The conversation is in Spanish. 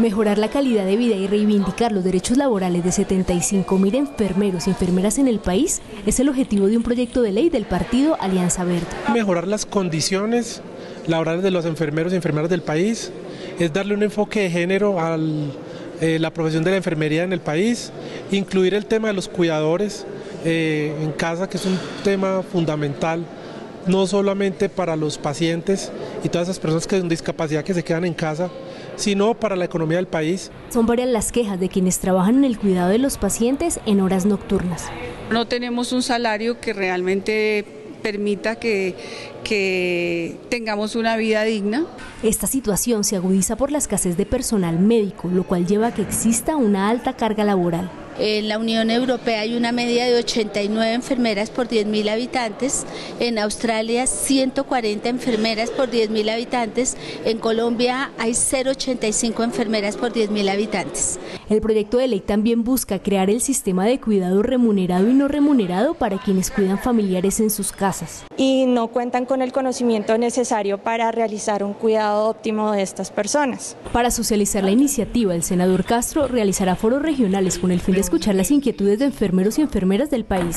Mejorar la calidad de vida y reivindicar los derechos laborales de 75.000 enfermeros y enfermeras en el país es el objetivo de un proyecto de ley del partido Alianza Verde. Mejorar las condiciones laborales de los enfermeros y enfermeras del país es darle un enfoque de género a la profesión de la enfermería en el país, incluir el tema de los cuidadores en casa, que es un tema fundamental, no solamente para los pacientes y todas esas personas que con discapacidad que se quedan en casa, sino para la economía del país. Son varias las quejas de quienes trabajan en el cuidado de los pacientes en horas nocturnas. No tenemos un salario que realmente permita que tengamos una vida digna. Esta situación se agudiza por la escasez de personal médico, lo cual lleva a que exista una alta carga laboral. En la Unión Europea hay una media de 89 enfermeras por 10.000 habitantes, en Australia 140 enfermeras por 10.000 habitantes, en Colombia hay 0,85 enfermeras por 10.000 habitantes. El proyecto de ley también busca crear el sistema de cuidado remunerado y no remunerado para quienes cuidan familiares en sus casas. Y no cuentan con el conocimiento necesario para realizar un cuidado óptimo de estas personas. Para socializar la iniciativa, el senador Castro realizará foros regionales con el fin de escuchar las inquietudes de enfermeros y enfermeras del país.